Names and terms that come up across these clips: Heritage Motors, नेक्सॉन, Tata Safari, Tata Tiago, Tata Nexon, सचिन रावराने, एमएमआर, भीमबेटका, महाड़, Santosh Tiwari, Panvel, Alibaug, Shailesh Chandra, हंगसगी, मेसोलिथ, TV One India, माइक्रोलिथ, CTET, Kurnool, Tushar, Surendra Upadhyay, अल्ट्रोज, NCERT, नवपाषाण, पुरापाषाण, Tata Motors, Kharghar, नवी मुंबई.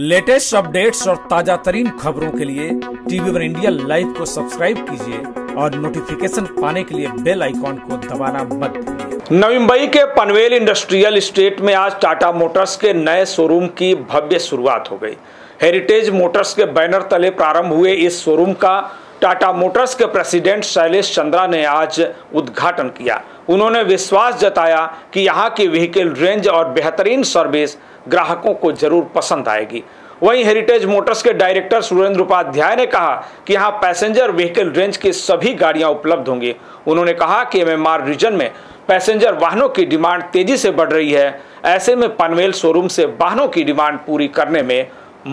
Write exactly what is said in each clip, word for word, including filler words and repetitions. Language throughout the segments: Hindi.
लेटेस्ट अपडेट्स और ताजा तरीन खबरों के लिए टीवी वन इंडिया लाइव को सब्सक्राइब कीजिए और नोटिफिकेशन पाने के लिए बेल आइकॉन को दबाना मत भूलिए। नवी मुंबई के पनवेल इंडस्ट्रियल इस्टेट में आज टाटा मोटर्स के नए शोरूम की भव्य शुरुआत हो गई। हेरिटेज मोटर्स के बैनर तले प्रारंभ हुए इस शोरूम का टाटा मोटर्स के प्रेसिडेंट शैलेश चंद्रा ने आज उद्घाटन किया। उन्होंने विश्वास जताया कि यहां की व्हीकल रेंज और बेहतरीन सर्विस ग्राहकों को जरूर पसंद आएगी। वहीं हेरिटेज मोटर्स के डायरेक्टर सुरेंद्र उपाध्याय ने कहा कि यहां पैसेंजर व्हीकल रेंज की सभी गाड़ियां उपलब्ध होंगी। उन्होंने कहा कि एमएमआर रीजन में पैसेंजर वाहनों की डिमांड तेजी से बढ़ रही है, ऐसे में पनवेल शोरूम से वाहनों की डिमांड पूरी करने में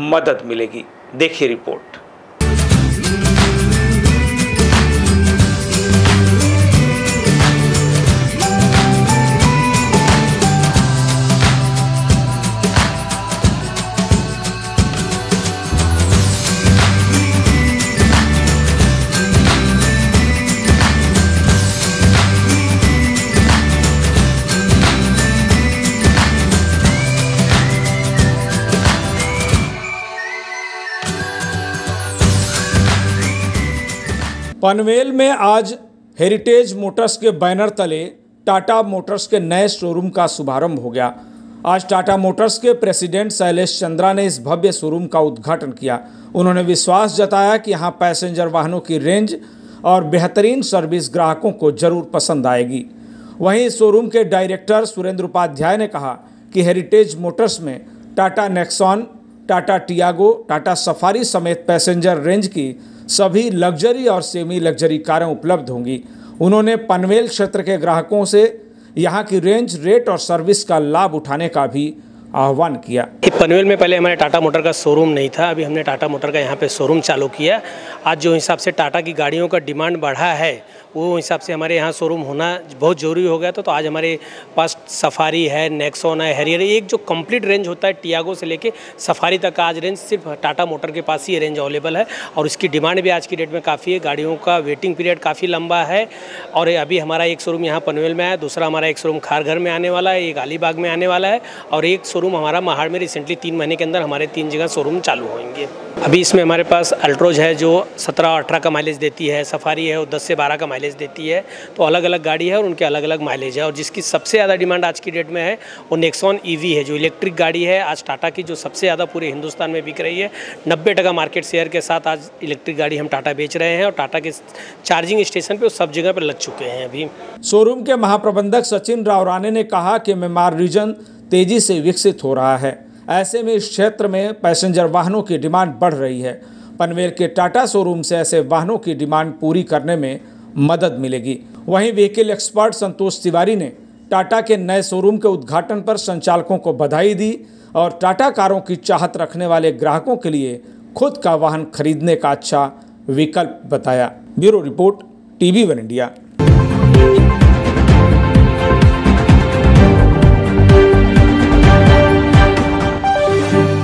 मदद मिलेगी। देखिए रिपोर्ट। पनवेल में आज हेरिटेज मोटर्स के बैनर तले टाटा मोटर्स के नए शोरूम का शुभारंभ हो गया। आज टाटा मोटर्स के प्रेसिडेंट शैलेश चंद्रा ने इस भव्य शोरूम का उद्घाटन किया। उन्होंने विश्वास जताया कि यहां पैसेंजर वाहनों की रेंज और बेहतरीन सर्विस ग्राहकों को जरूर पसंद आएगी। वहीं शोरूम के डायरेक्टर सुरेंद्र उपाध्याय ने कहा कि हेरिटेज मोटर्स में Tata नेक्सॉन, Tata Tiago, Tata Safari समेत पैसेंजर रेंज की सभी लग्जरी और सेमी लग्जरी कारें उपलब्ध होंगी। उन्होंने पनवेल क्षेत्र के ग्राहकों से यहां की रेंज, रेट और सर्विस का लाभ उठाने का भी आह्वान किया। पनवेल में पहले हमारे टाटा मोटर का शोरूम नहीं था, अभी हमने टाटा मोटर का यहाँ पे शोरूम चालू किया। आज जो हिसाब से टाटा की गाड़ियों का डिमांड बढ़ा है, वो हिसाब से हमारे यहाँ शोरूम होना बहुत ज़रूरी हो गया था। तो आज हमारे पास सफारी है, नेक्सॉन है, हैरियर, एक जो कंप्लीट रेंज होता है टियागो से लेके सफारी तक का आज रेंज सिर्फ टाटा मोटर के पास ही ये रेंज अवेलेबल है और इसकी डिमांड भी आज की डेट में काफ़ी है। गाड़ियों का वेटिंग पीरियड काफ़ी लंबा है और अभी हमारा एक शोरूम यहाँ पनवेल में है, दूसरा हमारा एक शोरूम खारघर में आने वाला है, एक अलीबाग में आने वाला है और एक शोरूम हमारा महाड़ में रिसेंटली तीन महीने के अंदर हमारे तीन जगह शोरूम चालू होंगे। अभी इसमें हमारे पास अल्ट्रोज है जो सत्रह और अठारह का माइलेज देती है, सफारी है वो दस से बारह का माइलेज देती है, तो अलग अलग गाड़ी है और उनके अलग अलग माइलेज है। और जिसकी सबसे ज़्यादा डिमांड आज की डेट में है वो नेक्सॉन ईवी है जो इलेक्ट्रिक गाड़ी है, आज टाटा की जो सबसे ज़्यादा पूरे हिंदुस्तान में बिक रही है। नब्बे टका मार्केट शेयर के साथ आज इलेक्ट्रिक गाड़ी हम टाटा बेच रहे हैं और टाटा के चार्जिंग स्टेशन पर सब जगह पर लग चुके हैं। अभी शोरूम के महाप्रबंधक सचिन रावराने ने कहा कि एमएमआर रीजन तेजी से विकसित हो रहा है, ऐसे में इस क्षेत्र में पैसेंजर वाहनों की डिमांड बढ़ रही है। पनवेल के टाटा शोरूम से ऐसे वाहनों की डिमांड पूरी करने में मदद मिलेगी। वहीं व्हीकल एक्सपर्ट संतोष तिवारी ने टाटा के नए शोरूम के उद्घाटन पर संचालकों को बधाई दी और टाटा कारों की चाहत रखने वाले ग्राहकों के लिए खुद का वाहन खरीदने का अच्छा विकल्प बताया। Bureau report, TV one India.